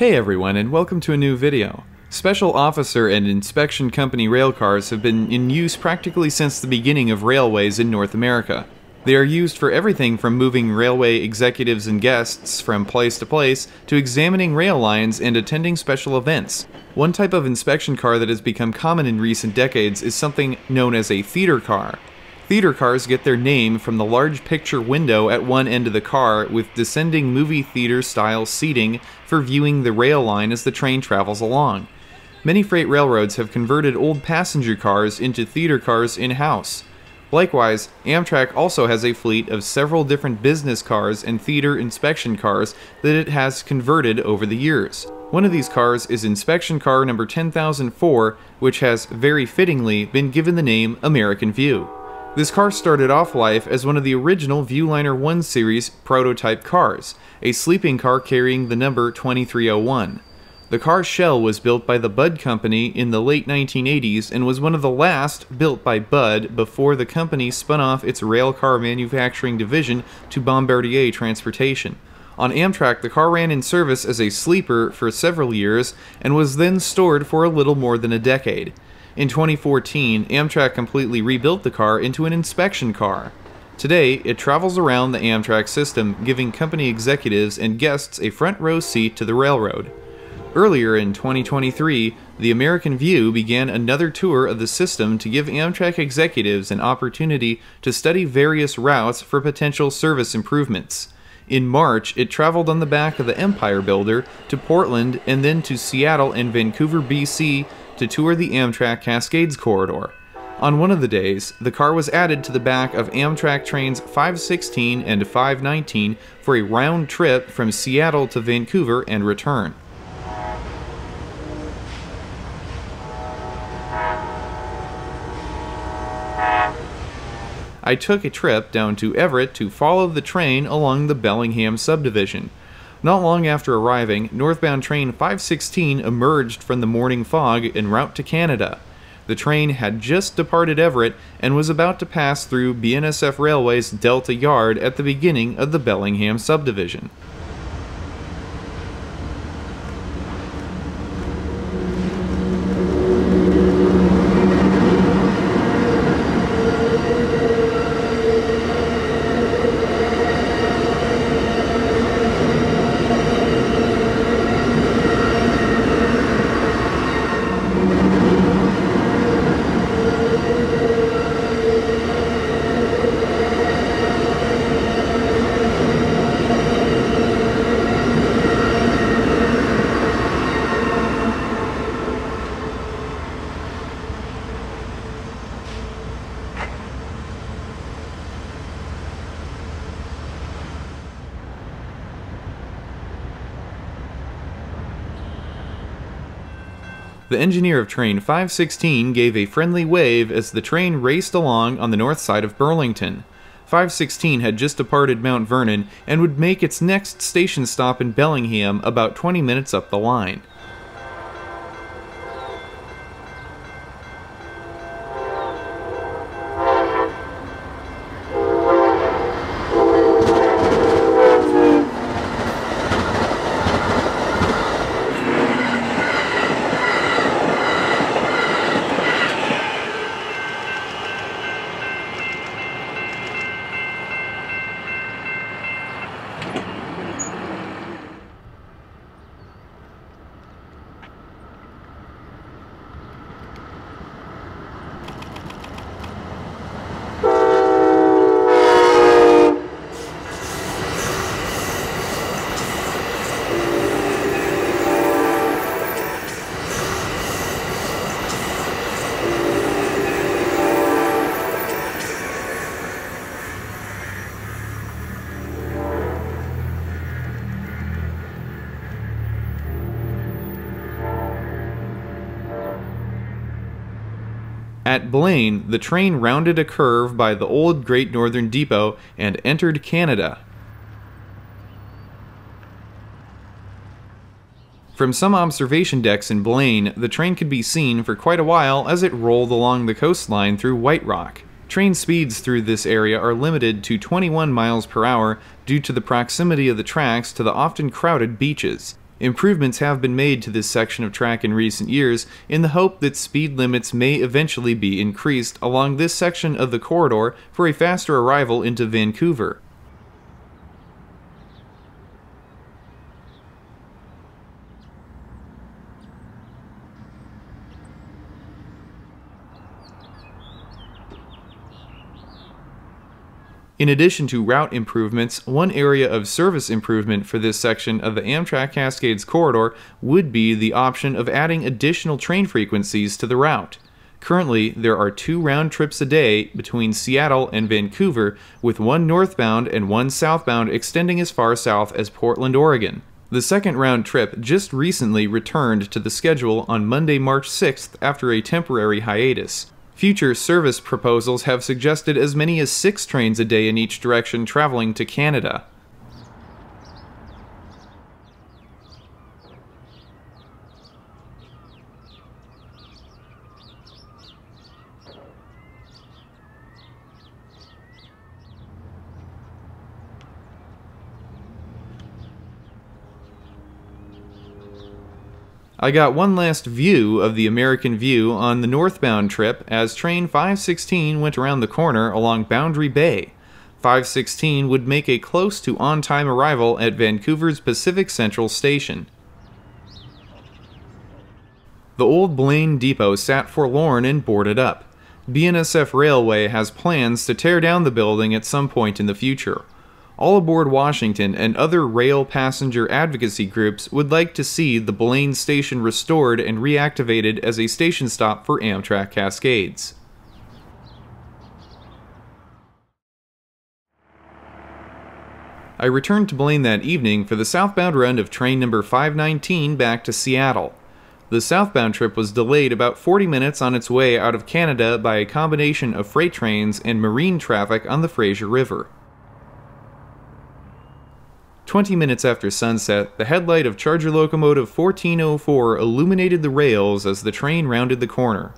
Hey everyone, and welcome to a new video. Special Officer and Inspection Company railcars have been in use practically since the beginning of railways in North America. They are used for everything from moving railway executives and guests from place to place, to examining rail lines and attending special events. One type of inspection car that has become common in recent decades is something known as a theater car. Theater cars get their name from the large picture window at one end of the car with descending movie theater-style seating for viewing the rail line as the train travels along. Many freight railroads have converted old passenger cars into theater cars in-house. Likewise, Amtrak also has a fleet of several different business cars and theater inspection cars that it has converted over the years. One of these cars is inspection car number 10,004, which has very fittingly been given the name American View. This car started off life as one of the original Viewliner 1 series prototype cars, a sleeping car carrying the number 2301. The car shell was built by the Budd Company in the late 1980s and was one of the last built by Budd before the company spun off its railcar manufacturing division to Bombardier Transportation. On Amtrak, the car ran in service as a sleeper for several years and was then stored for a little more than a decade. In 2014, Amtrak completely rebuilt the car into an inspection car. Today, it travels around the Amtrak system, giving company executives and guests a front row seat to the railroad. Earlier in 2023, the American View began another tour of the system to give Amtrak executives an opportunity to study various routes for potential service improvements. In March, it traveled on the back of the Empire Builder to Portland and then to Seattle and Vancouver, BC, to tour the Amtrak Cascades corridor. On one of the days, the car was added to the back of Amtrak trains 516 and 519 for a round trip from Seattle to Vancouver and return. I took a trip down to Everett to follow the train along the Bellingham subdivision. Not long after arriving, northbound train 516 emerged from the morning fog en route to Canada. The train had just departed Everett and was about to pass through BNSF Railway's Delta Yard at the beginning of the Bellingham subdivision. The engineer of train 516 gave a friendly wave as the train raced along on the north side of Burlington. 516 had just departed Mount Vernon and would make its next station stop in Bellingham about 20 minutes up the line. At Blaine, the train rounded a curve by the old Great Northern Depot and entered Canada. From some observation decks in Blaine, the train could be seen for quite a while as it rolled along the coastline through White Rock. Train speeds through this area are limited to 21 miles per hour due to the proximity of the tracks to the often crowded beaches. Improvements have been made to this section of track in recent years in the hope that speed limits may eventually be increased along this section of the corridor for a faster arrival into Vancouver. In addition to route improvements, one area of service improvement for this section of the Amtrak Cascades corridor would be the option of adding additional train frequencies to the route. Currently, there are 2 round trips a day between Seattle and Vancouver, with 1 northbound and 1 southbound extending as far south as Portland, Oregon. The second round trip just recently returned to the schedule on Monday, March 6th after a temporary hiatus. Future service proposals have suggested as many as 6 trains a day in each direction traveling to Canada. I got one last view of the American View on the northbound trip as train 516 went around the corner along Boundary Bay. 516 would make a close to on-time arrival at Vancouver's Pacific Central Station. The old Blaine Depot sat forlorn and boarded up. BNSF Railway has plans to tear down the building at some point in the future. All Aboard Washington and other rail passenger advocacy groups would like to see the Blaine Station restored and reactivated as a station stop for Amtrak Cascades. I returned to Blaine that evening for the southbound run of train number 519 back to Seattle. The southbound trip was delayed about 40 minutes on its way out of Canada by a combination of freight trains and marine traffic on the Fraser River. 20 minutes after sunset, the headlight of Charger Locomotive 1404 illuminated the rails as the train rounded the corner.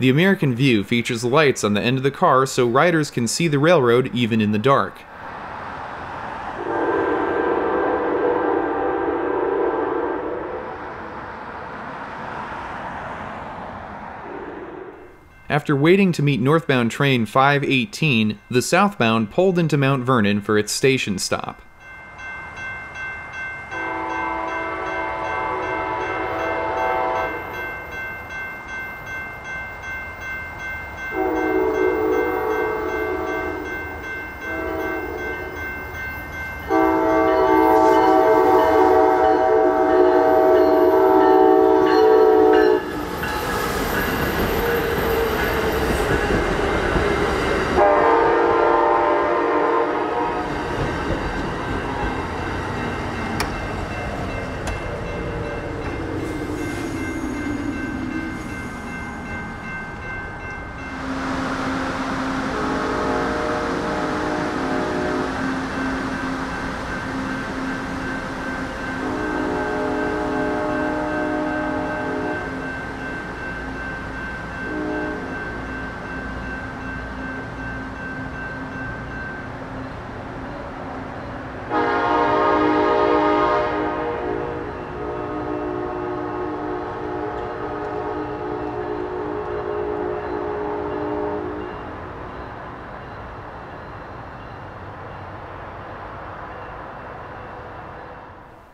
The American View features lights on the end of the car so riders can see the railroad even in the dark. After waiting to meet northbound train 518, the southbound pulled into Mount Vernon for its station stop.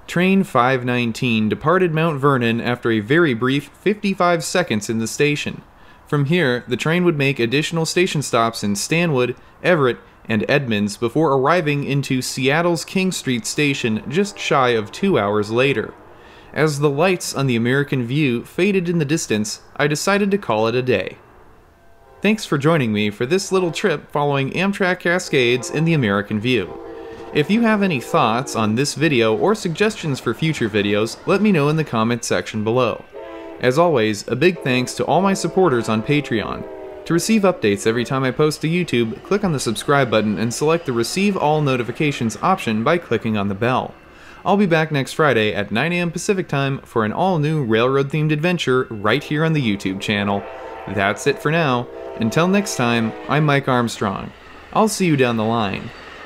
Train 519 departed Mount Vernon after a very brief 55 seconds in the station. From here, the train would make additional station stops in Stanwood, Everett, and Edmonds before arriving into Seattle's King Street Station just shy of 2 hours later. As the lights on the American View faded in the distance, I decided to call it a day. Thanks for joining me for this little trip following Amtrak Cascades in the American View. If you have any thoughts on this video or suggestions for future videos, let me know in the comments section below. As always, a big thanks to all my supporters on Patreon. To receive updates every time I post to YouTube, click on the subscribe button and select the Receive All Notifications option by clicking on the bell. I'll be back next Friday at 9 AM Pacific Time for an all-new railroad-themed adventure right here on the YouTube channel. That's it for now. Until next time, I'm Mike Armstrong. I'll see you down the line.